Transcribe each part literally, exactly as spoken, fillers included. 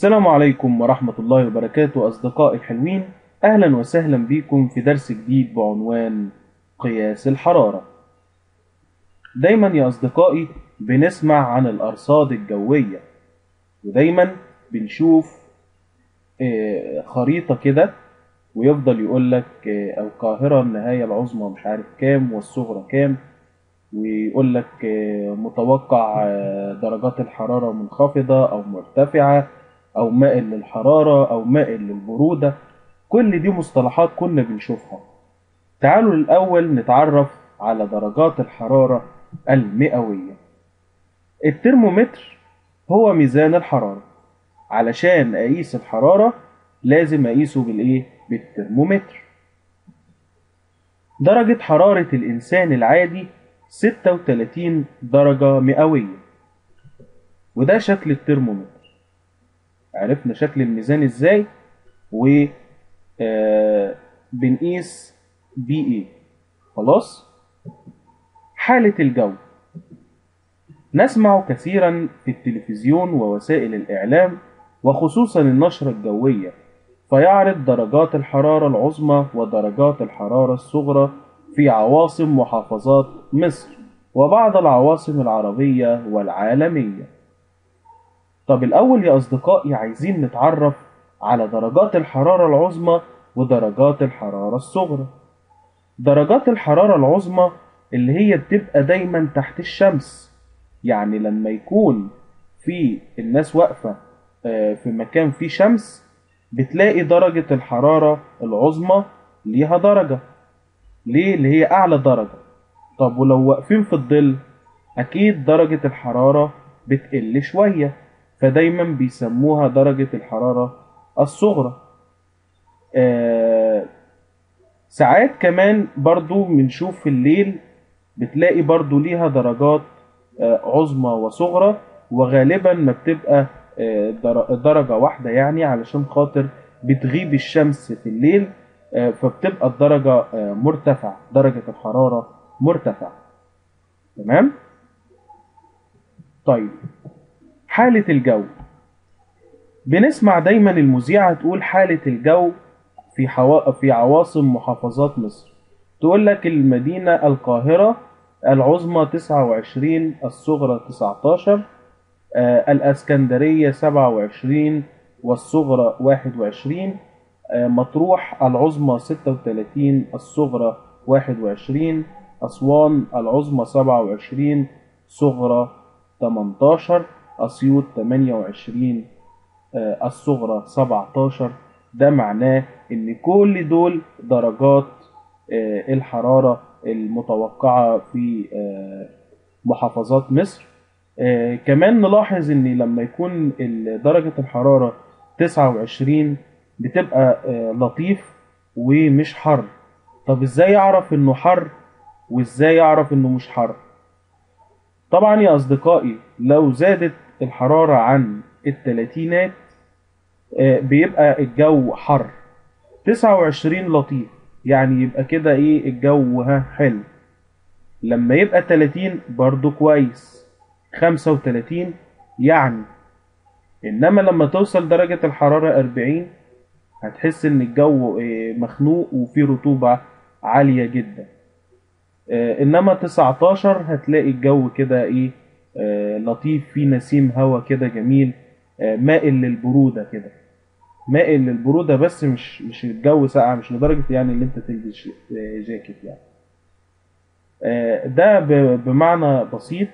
السلام عليكم ورحمة الله وبركاته أصدقائي الحلوين، أهلا وسهلا بكم في درس جديد بعنوان قياس الحرارة. دايما يا أصدقائي بنسمع عن الأرصاد الجوية، ودايما بنشوف خريطة كده ويفضل يقولك القاهرة النهاية العظمى مش عارف كام والصغرى كام، ويقول لك متوقع درجات الحرارة منخفضة أو مرتفعة أو مائل للحرارة أو مائل للبرودة. كل دي مصطلحات كنا بنشوفها. تعالوا الأول نتعرف على درجات الحرارة المئوية. الترمومتر هو ميزان الحرارة. علشان أقيس الحرارة لازم أقيسه بالإيه؟ بالترمومتر. درجة حرارة الإنسان العادي ستة وثلاثين درجة مئوية، وده شكل الترمومتر. عرفنا شكل الميزان ازاي، و بنقيس بي ايه. خلاص. حالة الجو. نسمع كثيرا في التلفزيون ووسائل الإعلام وخصوصا النشرة الجوية، فيعرض درجات الحرارة العظمى ودرجات الحرارة الصغرى في عواصم محافظات مصر وبعض العواصم العربية والعالمية. طب الأول يا أصدقائي عايزين نتعرف على درجات الحرارة العظمى ودرجات الحرارة الصغرى. درجات الحرارة العظمى اللي هي بتبقى دايما تحت الشمس، يعني لما يكون في الناس واقفة في مكان فيه شمس بتلاقي درجة الحرارة العظمى ليها درجة، ليه؟ اللي هي أعلى درجة. طب ولو واقفين في الظل أكيد درجة الحرارة بتقل شوية، فدايما بيسموها درجة الحرارة الصغرى. آه ساعات كمان برضو بنشوف في الليل بتلاقي برضو ليها درجات آه عظمى وصغرى، وغالبا ما بتبقى آه درجة واحدة، يعني علشان خاطر بتغيب الشمس في الليل فبتبقى الدرجة مرتفعة، درجة الحرارة مرتفعة. تمام؟ طيب حالة الجو. بنسمع دايما المذيعة تقول حالة الجو في حوا... في عواصم محافظات مصر، تقول لك المدينة القاهرة العظمى تسعة وعشرين، الصغرى تسعة عشر، آه الاسكندرية سبعة وعشرين والصغرى واحد وعشرين، مطروح العظمى ستة وثلاثين، الصغرى واحد وعشرين، أسوان العظمى سبعة وعشرين، صغرى ثمانية عشر، أسيوط ثمانية وعشرين، الصغرى سبعة عشر. ده معناه إن كل دول درجات الحرارة المتوقعة في محافظات مصر. كمان نلاحظ إن لما يكون درجة الحرارة تسعة وعشرين بتبقى لطيف ومش حر. طب ازاي اعرف انه حر وازاي اعرف انه مش حر؟ طبعا يا اصدقائي لو زادت الحرارة عن التلاتينات بيبقى الجو حر. تسعة وعشرين لطيف، يعني يبقى كده ايه الجو ها حلو. لما يبقى تلاتين برضو كويس، خمسة وتلاتين يعني. انما لما توصل درجة الحرارة أربعين هتحس ان الجو مخنوق وفيه رطوبة عالية جدا. انما تسعة عشر هتلاقي الجو كده ايه لطيف، فيه نسيم هوا كده جميل، مائل للبرودة كده، مائل للبرودة بس مش مش الجو ساقع، مش لدرجة يعني اللي انت تلبس جاكيت يعني. ده بمعنى بسيط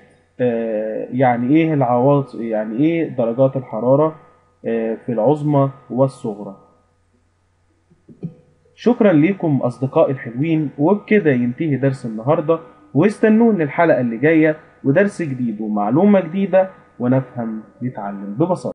يعني ايه العواصم، يعني ايه درجات الحرارة في العظمى والصغرى. شكرا ليكم أصدقائي الحلوين، وبكده ينتهي درس النهاردة، واستنون الحلقة اللي جاية ودرس جديد ومعلومة جديدة، ونفهم نتعلم ببساطة.